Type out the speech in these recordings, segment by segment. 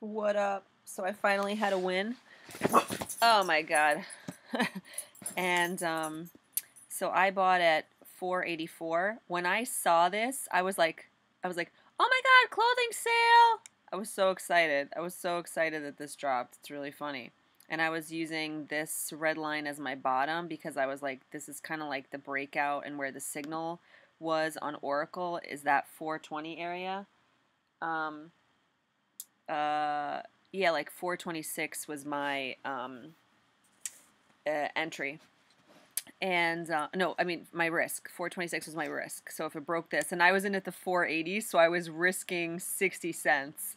What up? So I finally had a win. Oh my God. And so I bought at $4.84. When I saw this, I was like, oh my God, clothing sale. I was so excited. I was so excited that this dropped. It's really funny. And I was using this red line as my bottom because I was like, this is kind of like the breakout and where the signal was on Oracle is that 420 area. Yeah, like 426 was my entry. And no, I mean my risk. 426 was my risk. So if it broke this, and I was in at the 480, so I was risking 60 cents.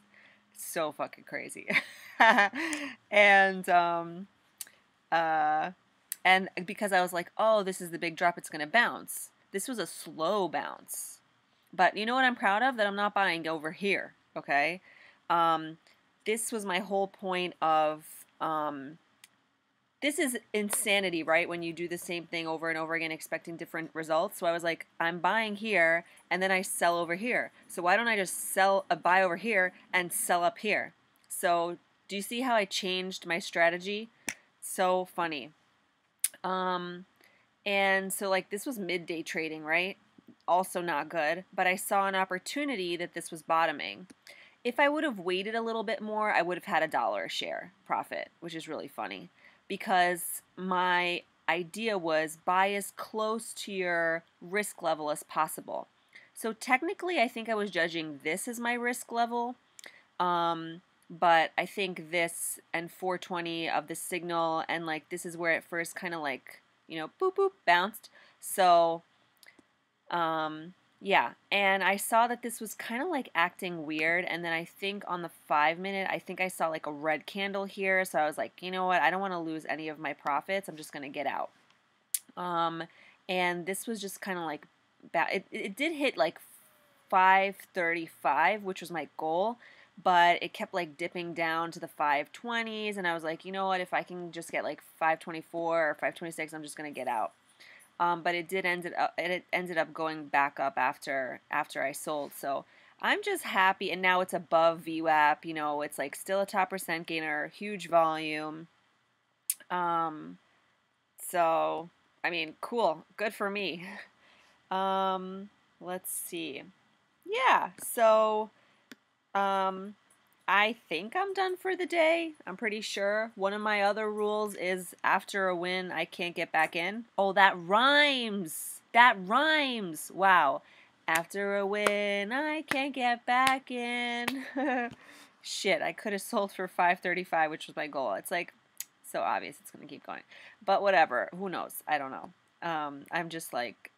So fucking crazy. And and because I was like, oh, this is the big drop, it's gonna bounce. This was a slow bounce. But you know what I'm proud of? That I'm not buying over here. Okay. This was my whole point of this is insanity, right? When you do the same thing over and over again, expecting different results. So I was like, I'm buying here, and then I sell over here. So why don't I just sell a buy over here and sell up here? So do you see how I changed my strategy? So funny. And so like this was midday trading, right? Also not good, but I saw an opportunity that this was bottoming. If I would have waited a little bit more, I would have had $1 a share profit, which is really funny. Because my idea was buy as close to your risk level as possible. So technically, I think I was judging this as my risk level, but I think this and 420 of the signal and like this is where it first kind of like, you know, boop, boop, bounced. So yeah, and I saw that this was kind of like acting weird, and then I think on the 5-minute, I think I saw like a red candle here, so I was like, you know what, I don't want to lose any of my profits, I'm just going to get out. And this was just kind of like, it did hit like 535, which was my goal, but it kept like dipping down to the 520s, and I was like, you know what, if I can just get like 524 or 526, I'm just going to get out. But it did ended up going back up after I sold. So I'm just happy, and now it's above VWAP. You know, it's like still a top percent gainer, huge volume. So I mean, cool, good for me. Let's see. Yeah. So I think I'm done for the day. I'm pretty sure. One of my other rules is after a win, I can't get back in. Oh, that rhymes. That rhymes. Wow. After a win, I can't get back in. Shit, I could have sold for 535, which was my goal. It's like so obvious it's going to keep going. But whatever. Who knows? I don't know. I'm just like,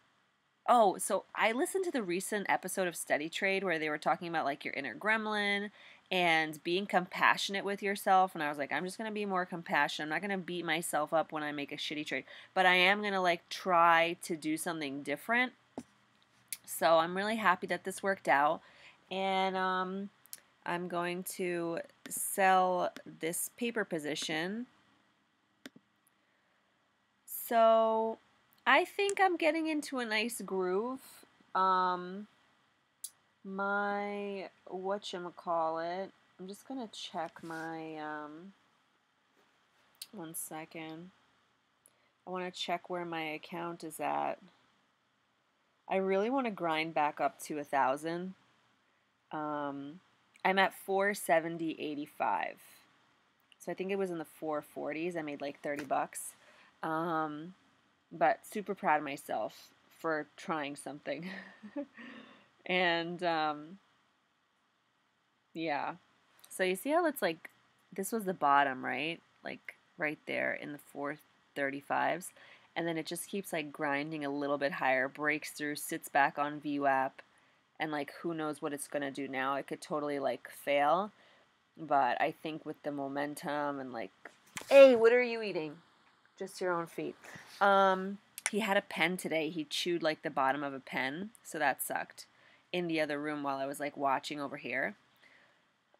oh, so I listened to the recent episode of Steady Trade where they were talking about like your inner gremlin and being compassionate with yourself, and I was like, I'm just going to be more compassionate. I'm not going to beat myself up when I make a shitty trade, but I am going to like try to do something different. So I'm really happy that this worked out, and I'm going to sell this paper position. So I think I'm getting into a nice groove. My whatchamacallit, I'm just gonna check my 1 second, I want to check where my account is at. I really want to grind back up to 1,000. I'm at 470.85, so I think it was in the 440s. I made like 30 bucks, but super proud of myself for trying something. And, yeah, so you see how it's like, this was the bottom, right? Like right there in the 435s. And then it just keeps like grinding a little bit higher, breaks through, sits back on VWAP, and like, who knows what it's going to do now. It could totally like fail. But I think with the momentum and like, hey, what are you eating? Just your own feet. He had a pen today. He chewed like the bottom of a pen. So that sucked. In the other room while I was like watching over here.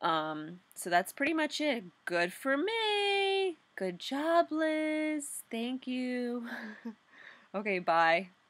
So that's pretty much it. Good for me. Good job, Liz. Thank you. Okay, bye.